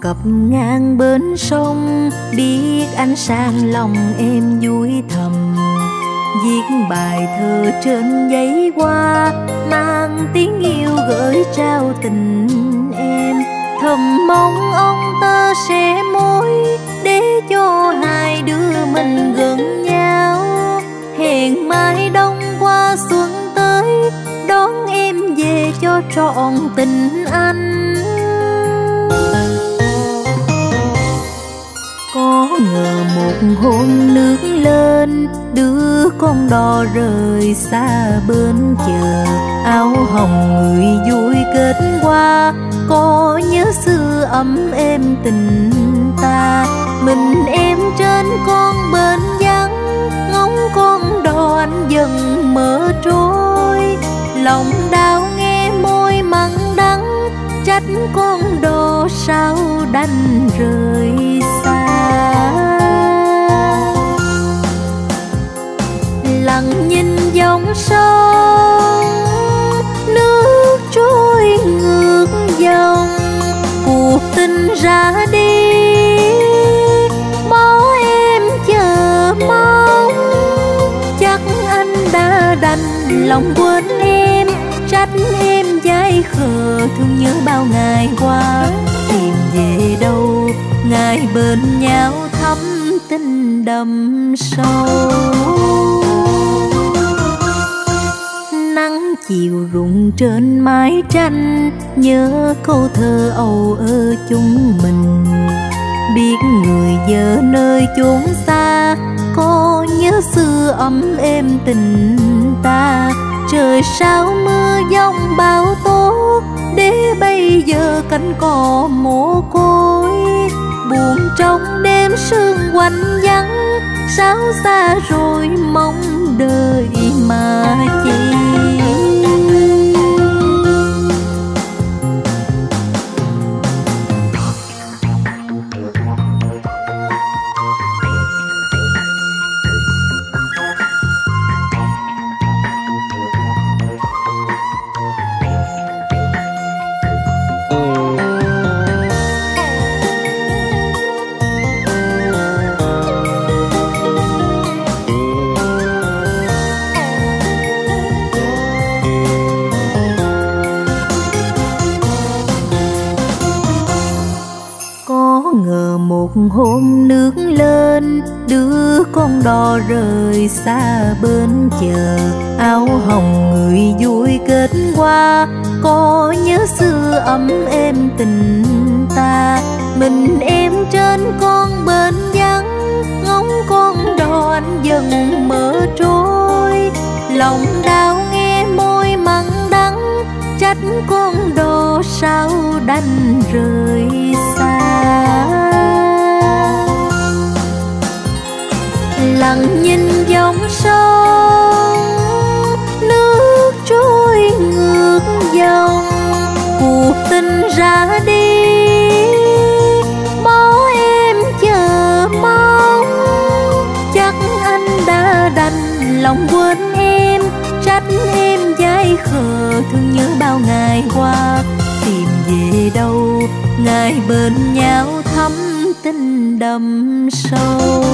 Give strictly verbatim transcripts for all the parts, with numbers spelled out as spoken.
Cập ngang bến sông, biết ánh sáng lòng em vui thầm. Viết bài thơ trên giấy qua, mang tiếng yêu gửi trao tình em. Thầm mong ông ta sẽ mối, để cho hai đứa mình gần nhau. Hẹn mai đông qua xuân tới, đón em về cho trọn tình anh. Có ngờ một hôm nước lên, đứa con đò rời xa bên chờ. Áo hồng người vui kết qua, có nhớ xưa ấm êm tình ta. Mình em trên con bến vắng, ngóng con đò anh dần mở trôi. Lòng đau nghe môi mặn đắng, trách con đò sao đành rời xa. Lặng nhìn dòng sông, nước trôi ngược dòng. Cuộc tình ra đi, máu em chờ mong. Chắc anh đã đành lòng quên em, trách em dại khờ thương nhớ bao ngày qua. Tìm về đâu ngày bên nhau thắm tình đậm sâu. Nắng chiều rụng trên mái tranh, nhớ câu thơ âu ơ chúng mình. Biết người giờ nơi chốn xa, có nhớ xưa ấm êm tình ta. Trời sao mưa giông bão tố, để bây giờ cánh cò mồ côi. Buồn trong đêm sương quạnh vắng, sao xa rồi mong đợi mà chi. Hôm nước lên, đứa con đò rời xa bên chờ. Áo hồng người vui kết qua, có nhớ xưa ấm êm tình ta. Mình em trên con bến vắng, ngóng con đò anh dần mở trôi. Lòng đau nghe môi mặn đắng, trách con đò sao đành rời xa. Lặng nhìn dòng sông, nước trôi ngược dòng. Cuộc tình ra đi, máu em chờ mong. Chắc anh đã đành lòng quên em, trách em dại khờ thương nhớ bao ngày qua. Tìm về đâu ngày bên nhau thắm tình đậm sâu.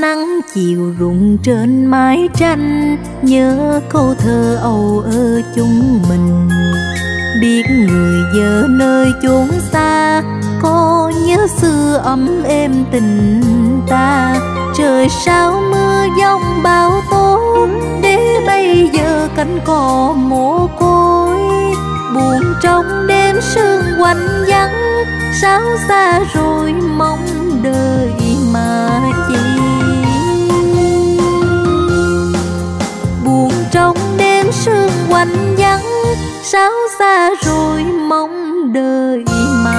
Nắng chiều rụng trên mái tranh, nhớ câu thơ âu ơ chúng mình. Biết người giờ nơi chốn xa, có nhớ xưa ấm êm tình ta. Trời sao mưa giông bão tố, để bây giờ cánh cò mồ côi. Buồn trong đêm sương quạnh vắng, sao xa rồi mong đợi mà chi. Buồn trong đêm sương quạnh vắng, sao xa rồi mong đợi mà.